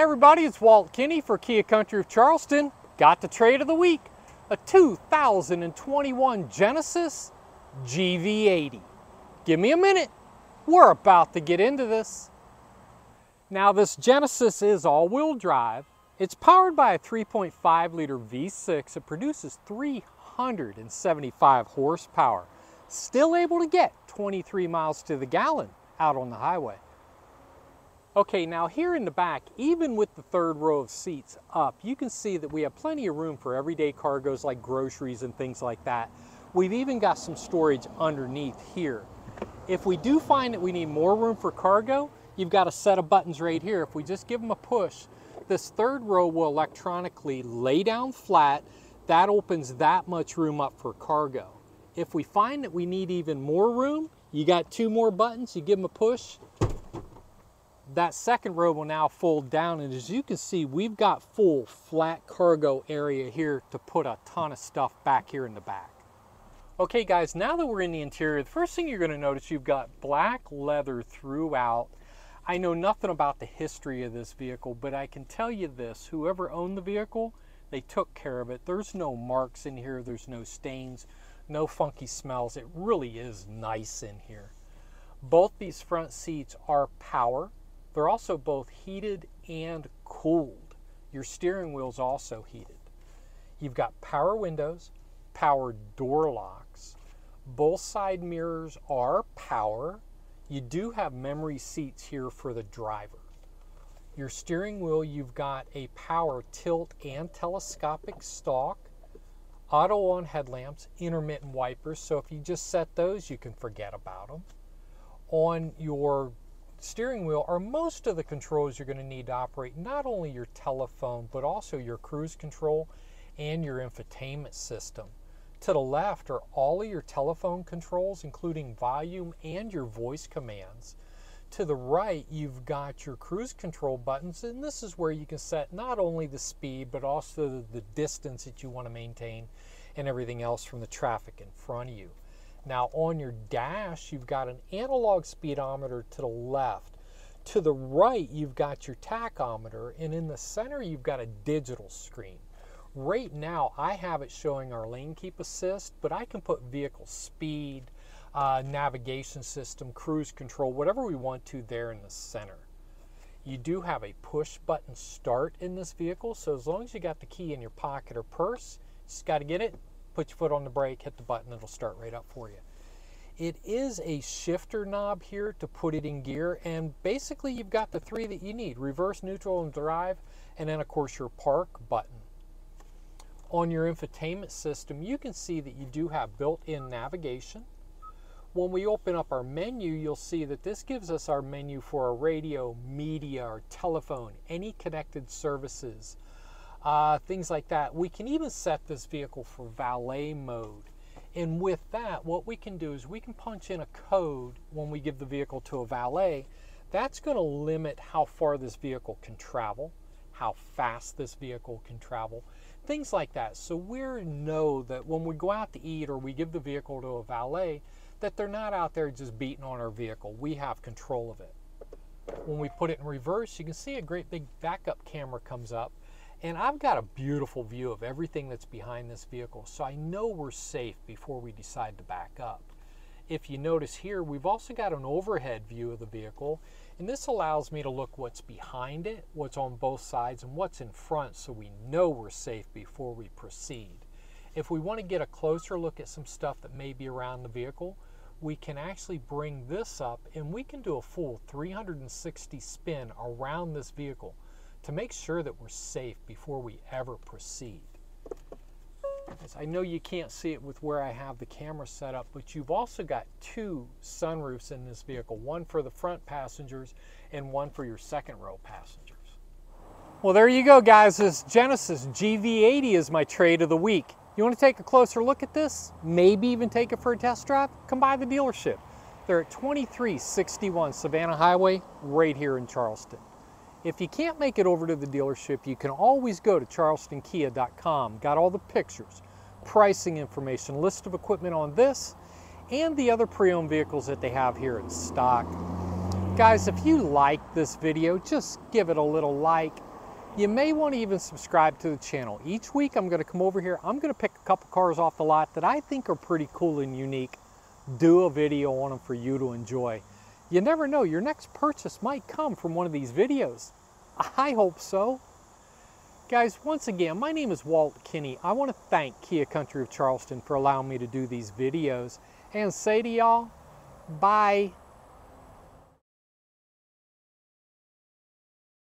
everybody, it's Walt Kinney for Kia Country of Charleston. Got the trade of the week, a 2021 Genesis GV80. Give me a minute, we're about to get into this. Now this Genesis is all-wheel drive. It's powered by a 3.5 liter V6. It produces 375 horsepower. Still able to get 23 miles to the gallon out on the highway. Okay, now here in the back, even with the third row of seats up, you can see that we have plenty of room for everyday cargoes like groceries and things like that. We've even got some storage underneath here. If we do find that we need more room for cargo, you've got a set of buttons right here. If we just give them a push, this third row will electronically lay down flat. That opens that much room up for cargo. If we find that we need even more room, you got two more buttons, you give them a push. That second row will now fold down, and as you can see, we've got full flat cargo area here to put a ton of stuff back here in the back. Okay guys, now that we're in the interior, the first thing you're going to notice, you've got black leather throughout. I know nothing about the history of this vehicle, but I can tell you this, whoever owned the vehicle, they took care of it. There's no marks in here, there's no stains, no funky smells. It really is nice in here. Both these front seats are power. They're also both heated and cooled. Your steering wheel's also heated. You've got power windows, power door locks. Both side mirrors are power. You do have memory seats here for the driver. Your steering wheel, you've got a power tilt and telescopic stalk, auto on headlamps, intermittent wipers. So if you just set those, you can forget about them. On your steering wheel are most of the controls you're going to need to operate not only your telephone but also your cruise control and your infotainment system. To the left are all of your telephone controls, including volume and your voice commands. To the right, you've got your cruise control buttons, and this is where you can set not only the speed but also the distance that you want to maintain and everything else from the traffic in front of you. Now on your dash, you've got an analog speedometer to the left. To the right, you've got your tachometer, and in the center, you've got a digital screen. Right now, I have it showing our lane keep assist, but I can put vehicle speed, navigation system, cruise control, whatever we want to there in the center. You do have a push button start in this vehicle, so as long as you got the key in your pocket or purse, you just got to get it. Put your foot on the brake, hit the button, it'll start right up for you. It is a shifter knob here to put it in gear, and basically you've got the three that you need: reverse, neutral, and drive, and then of course your park button. On your infotainment system, you can see that you do have built-in navigation. When we open up our menu, you'll see that this gives us our menu for our radio, media, our telephone, any connected services. Things like that. We can even set this vehicle for valet mode, and with that, what we can do is we can punch in a code when we give the vehicle to a valet. That's going to limit how far this vehicle can travel, how fast this vehicle can travel, things like that. So we know that when we go out to eat or we give the vehicle to a valet, that they're not out there just beating on our vehicle. We have control of it. When we put it in reverse, you can see a great big backup camera comes up. And I've got a beautiful view of everything that's behind this vehicle, so I know we're safe before we decide to back up. If you notice here, we've also got an overhead view of the vehicle, and this allows me to look what's behind it, what's on both sides, and what's in front, so we know we're safe before we proceed. If we want to get a closer look at some stuff that may be around the vehicle, we can actually bring this up and we can do a full 360 spin around this vehicle to make sure that we're safe before we ever proceed. As I know you can't see it with where I have the camera set up, but you've also got two sunroofs in this vehicle, one for the front passengers and one for your second row passengers. Well, there you go, guys. This Genesis GV80 is my trade of the week. You want to take a closer look at this? Maybe even take it for a test drive? Come by the dealership. They're at 2361 Savannah Highway, right here in Charleston. If you can't make it over to the dealership, you can always go to charlestonkia.com. Got all the pictures, pricing information, list of equipment on this, and the other pre-owned vehicles that they have here in stock. Guys, if you like this video, just give it a little like. You may want to even subscribe to the channel. Each week I'm going to come over here, I'm going to pick a couple cars off the lot that I think are pretty cool and unique, do a video on them for you to enjoy. You never know, your next purchase might come from one of these videos. I hope so. Guys, once again, my name is Walt Kinney. I want to thank Kia Country of Charleston for allowing me to do these videos and say to y'all, bye.